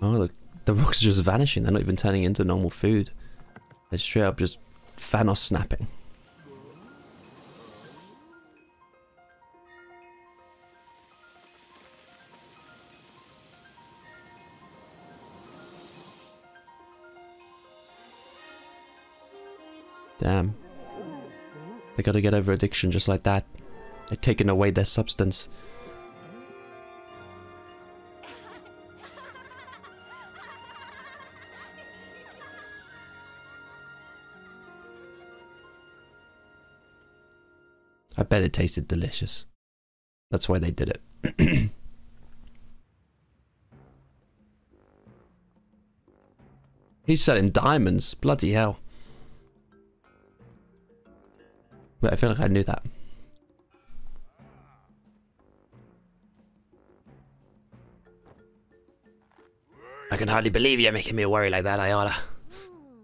Oh look, the rocks are just vanishing. They're not even turning into normal food. They're straight up just Thanos snapping. Damn. They gotta get over addiction just like that. They're taking away their substance. I bet it tasted delicious. That's why they did it. He's selling diamonds. Bloody hell. But I feel like I knew that. I can hardly believe you're making me worry like that, Ayala.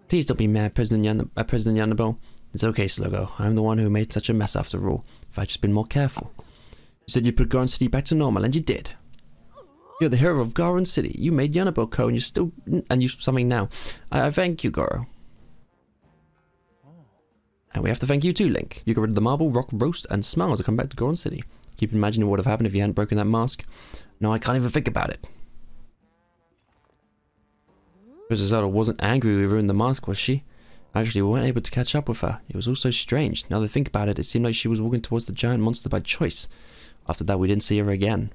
Please don't be mad, President Yandabel. It's okay, Slogo. I'm the one who made such a mess after all. If I'd just been more careful. You said you'd put Goron City back to normal, and you did. You're the hero of Goron City. You made Yanabokou, and you something now. I thank you, Goro. And we have to thank you too, Link. You got rid of the marble, rock, roast, and smiles to come back to Goron City. Keep imagining what would have happened if you hadn't broken that mask. No, I can't even think about it. Princess Zelda wasn't angry we ruined the mask, was she? Actually, we weren't able to catch up with her. It was all so strange. Now that I think about it, it seemed like she was walking towards the giant monster by choice. After that, we didn't see her again.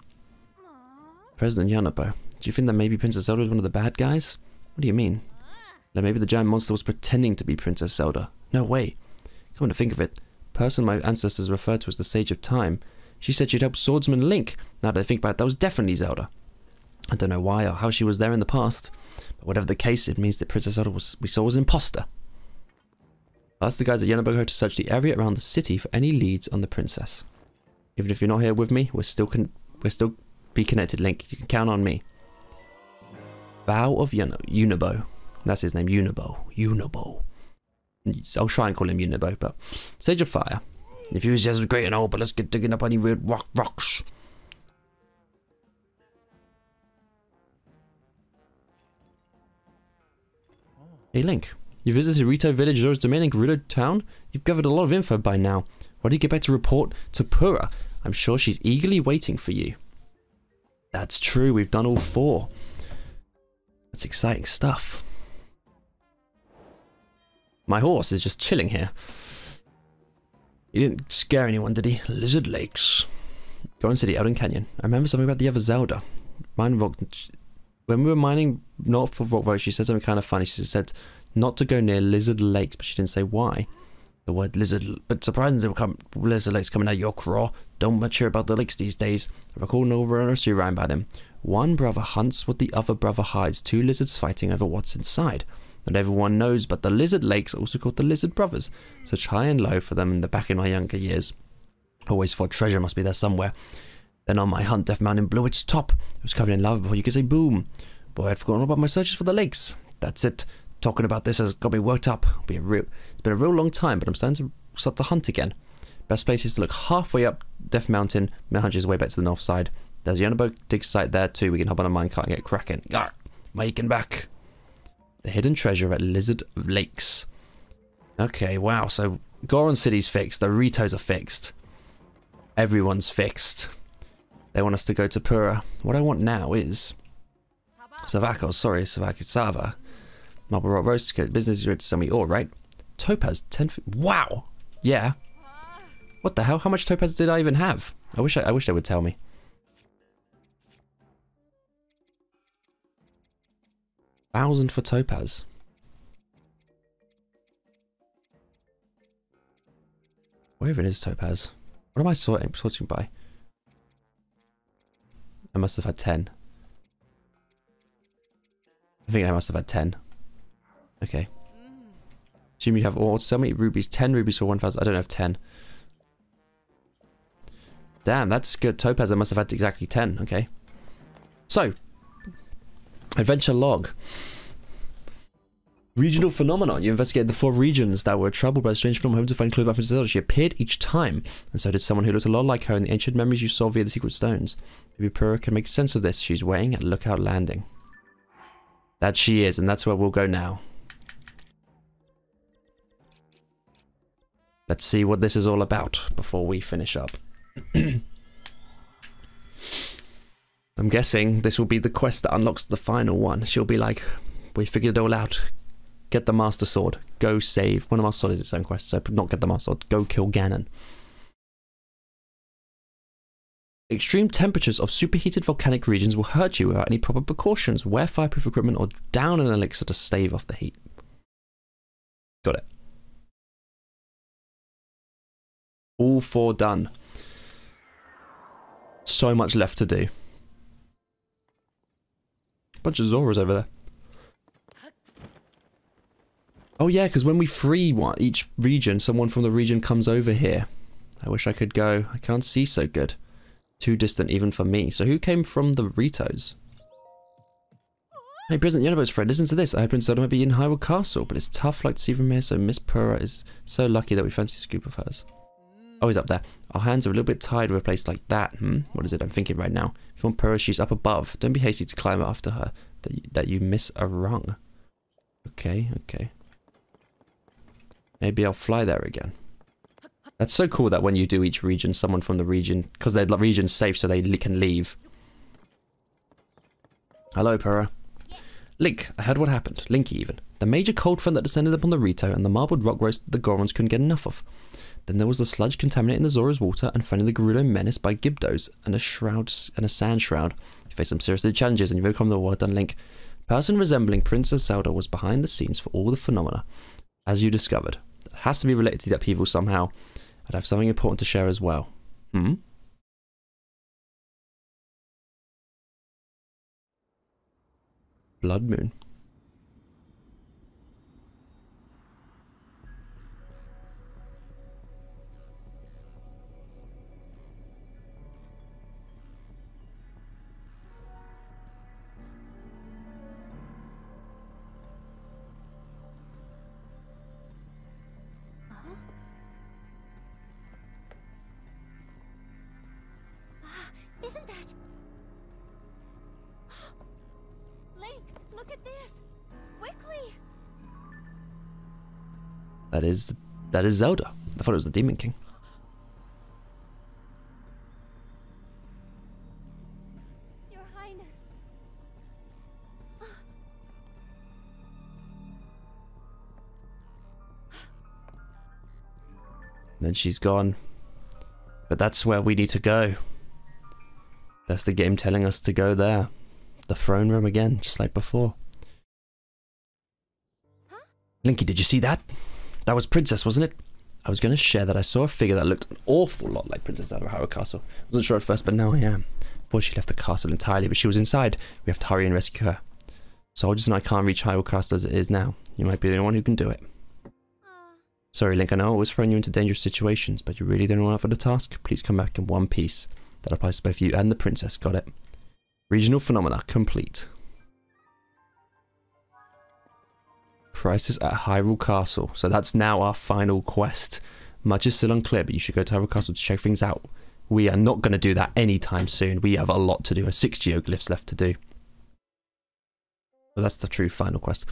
President Yanapo, do you think that maybe Princess Zelda was one of the bad guys? What do you mean? That maybe the giant monster was pretending to be Princess Zelda. No way. Come to think of it, the person my ancestors referred to as the Sage of Time, she said she'd help Swordsman Link. Now that I think about it, that was definitely Zelda. I don't know why or how she was there in the past, but whatever the case, it means that Princess Zelda we saw was an imposter. I asked the guys at Yanabokou to search the area around the city for any leads on the princess. Even if you're not here with me, we'll still be connected, Link. You can count on me. Vow of Yunobo. That's his name, Yunobo. I'll try and call him Yunobo, but... Sage of Fire. If you was just great and all, but let's get digging up any weird rocks. Hey Link, you visited Rito Village, Zora's Domain, and Gerudo Town? You've gathered a lot of info by now. Why do you get back to report to Purah? I'm sure she's eagerly waiting for you. That's true, we've done all four. That's exciting stuff. My horse is just chilling here. He didn't scare anyone, did he? Lizard Lakes. Goron City, Eldin Canyon. I remember something about the other Zelda. When we were mining north of Rock Road, she said something kind of funny. She said not to go near Lizard Lakes, but she didn't say why. The word lizard... But surprisingly, Lizard Lakes coming out your craw. Don't much hear about the lakes these days. I recall an old nursery rhyme about him. One brother hunts what the other brother hides. Two lizards fighting over what's inside. Not everyone knows, but the Lizard Lakes, also called the Lizard Brothers, such high and low for them in the back in my younger years. Always thought treasure must be there somewhere. Then on my hunt, Death Mountain blew its top. It was covered in lava before you could say boom. Boy, I'd forgotten all about my searches for the lakes. That's it. Talking about this has got me worked up. It's been a real long time, but I'm starting to hunt again. Best place is to look halfway up Death Mountain. Hunches way back to the north side. There's a Yanabuk dig site there too. We can hop on a minecart and get cracking. Gar, making back. The hidden treasure at Lizard Lakes. Okay, wow, so Goron City's fixed, the Ritos are fixed. Everyone's fixed. They want us to go to Purah. What I want now is... Savakosava. Marble Rock Roast, business is ready to sell me all, right? Topaz, 10... Wow! Yeah. What the hell? How much topaz did I even have? I wish they would tell me. $1,000 for topaz. Where even is topaz? What am I sorting by? I must have had 10. I think I must have had 10. Okay. Assume you have all. So many rubies. 10 rubies for 1,000. I don't have 10. Damn, that's good. Topaz. I must have had exactly 10. Okay. So. Adventure log. Regional phenomenon. You investigated the four regions that were troubled by a strange phenomenon, hoping to find clues about Princess Zelda. She appeared each time, and so did someone who looked a lot like her in the ancient memories you saw via the secret stones. Maybe Purah can make sense of this. She's waiting at Lookout Landing. That she is, and that's where we'll go now. Let's see what this is all about before we finish up. I'm guessing this will be the quest that unlocks the final one. She'll be like, we figured it all out. Get the Master Sword. Go save. Well, the Master Sword is its own quest, so not get the Master Sword. Go kill Ganon. Extreme temperatures of superheated volcanic regions will hurt you without any proper precautions. Wear fireproof equipment or down an elixir to stave off the heat. Got it. All four done. So much left to do. Bunch of Zoras over there. Oh yeah, because when we free one, each region, someone from the region comes over here. I wish I could go. I can't see so good. Too distant even for me. So who came from the Ritos? Hey, President Yonobo's friend, listen to this. I hope Princess Zelda might be in Hyrule Castle, but it's tough like to see from here, so Miss Purah is so lucky that we fancy a scoop of hers. Oh, he's up there. Our hands are a little bit tied with a place like that. What is it I'm thinking right now? If you want Purah, she's up above. Don't be hasty to climb after her, that you miss a rung. Okay, okay. Maybe I'll fly there again. That's so cool that when you do each region, someone from the region, because their region's safe so they can leave. Hello, Purah. Link, I heard what happened. Linky even. The major cold front that descended upon the Rito and the marbled rock roast the Gorons couldn't get enough of. Then there was the sludge contaminating the Zora's water and finding the Gerudo menace by Gibdos and a sand shroud. You face some serious challenges and you've overcome the world done, Link. A person resembling Princess Zelda was behind the scenes for all the phenomena, as you discovered. It has to be related to the upheaval somehow. I'd have something important to share as well. Hmm? Blood Moon. Isn't that? Link, look at this! Quickly! That is Zelda. I thought it was the Demon King. Your Highness. Then she's gone. But that's where we need to go. That's the game telling us to go there. The throne room again, just like before. Huh? Linky, did you see that? That was Princess, wasn't it? I was going to share that I saw a figure that looked an awful lot like Princess Zelda of Hyrule Castle. I wasn't sure at first, but now I am. Before she left the castle entirely, but she was inside. We have to hurry and rescue her. Soldiers and I can't reach Hyrule Castle as it is now. You might be the only one who can do it. Sorry, Link, I know I was throwing you into dangerous situations, but you're really the only one up for the task. Please come back in one piece. That applies to both you and the princess, got it. Regional phenomena complete. Crisis at Hyrule Castle. So that's now our final quest. Much is still unclear, but you should go to Hyrule Castle to check things out. We are not going to do that anytime soon. We have a lot to do. There's 6 geoglyphs left to do. But that's the true final quest.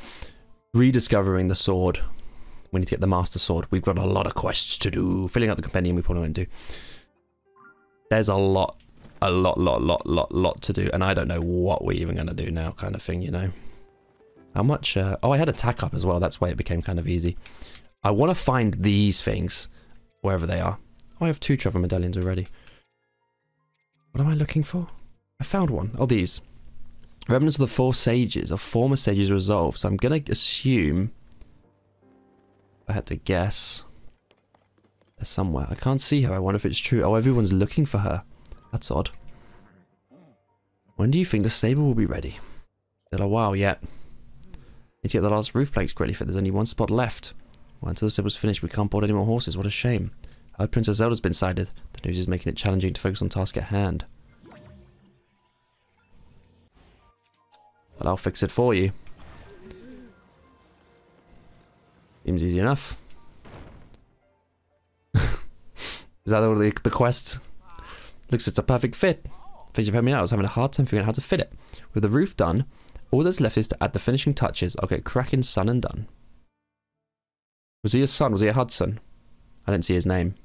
Rediscovering the sword. We need to get the Master Sword. We've got a lot of quests to do. Filling out the compendium we probably won't do. There's a lot to do, and I don't know what we're even going to do now, kind of thing, you know. How much, oh, I had attack up as well, that's why it became kind of easy. I want to find these things, wherever they are. Oh, I have 2 Travel Medallions already. What am I looking for? I found one. Oh, these. Remnants of the 4 sages, of former sages resolved, so I'm going to assume, I had to guess, they're somewhere. I can't see her. I wonder if it's true. Oh, everyone's looking for her. That's odd. When do you think the stable will be ready? Still a while yet. Need to get the last roof planks ready for it. There's only one spot left. Well, until the stable's finished, we can't board any more horses. What a shame. I heard Princess Zelda's been sighted. The news is making it challenging to focus on task at hand. But I'll fix it for you. Seems easy enough. Is that all the quest? Looks like it's a perfect fit. Face of Heaven, I was having a hard time figuring out how to fit it. With the roof done, All that's left is to add the finishing touches. I'll get cracking son and done. Was he a son? Was he a Hudson? I didn't see his name.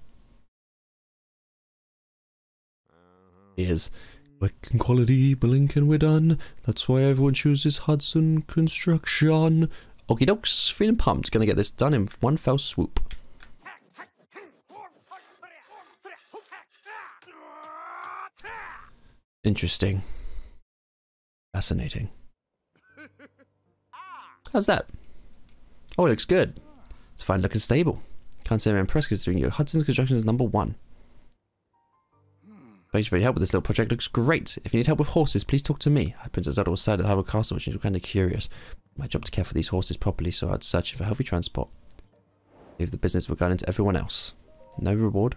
He is. Quick and quality, blink and we're done. That's why everyone chooses Hudson Construction. Okie dokes, feeling pumped. Gonna get this done in one fell swoop. Interesting. Fascinating. How's that? Oh, it looks good. It's fine looking stable. Can't say I'm impressed considering your Hudson's Construction is #1. Thanks for your help with this little project. Looks great. If you need help with horses, please talk to me. Princess Zelda was sad at Hyrule Castle, which is kind of curious. My job to care for these horses properly, so I'd search for healthy transport. Leave the business regarding to everyone else. No reward.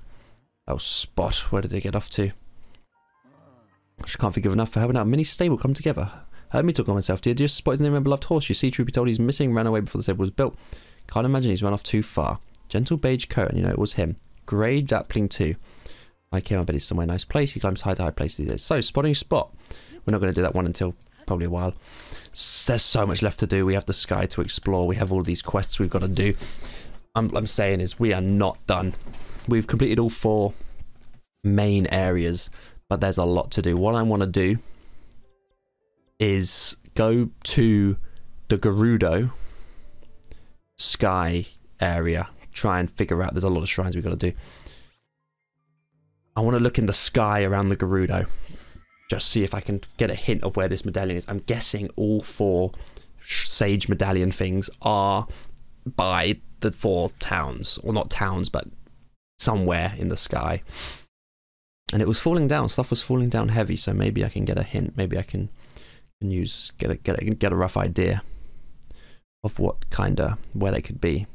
Oh, spot. Where did they get off to? I just can't forgive enough for helping out. Mini stable come together. Heard me talk on myself. Dear, just spotted the name of my beloved horse. You see, truth be told, he's missing. Ran away before the stable was built. Can't imagine he's run off too far. Gentle beige coat, and you know it was him. Grey Dapling too. I came up, but it's somewhere nice place. He climbs high to high places these days. So, spotting spot. We're not going to do that one until probably a while. There's so much left to do. We have the sky to explore. We have all these quests we've got to do. I'm saying is we are not done. We've completed all 4 main areas, but there's a lot to do. What I want to do is go to the Gerudo sky area. Try and figure out. There's a lot of shrines we've got to do. I want to look in the sky around the Gerudo. Just see if I can get a hint of where this medallion is. I'm guessing all 4 sage medallion things are by the 4 towns. Well, not towns, but somewhere in the sky. And it was falling down. Stuff was falling down heavy, so maybe I can get a hint. Maybe I can get a rough idea of what kind of where they could be.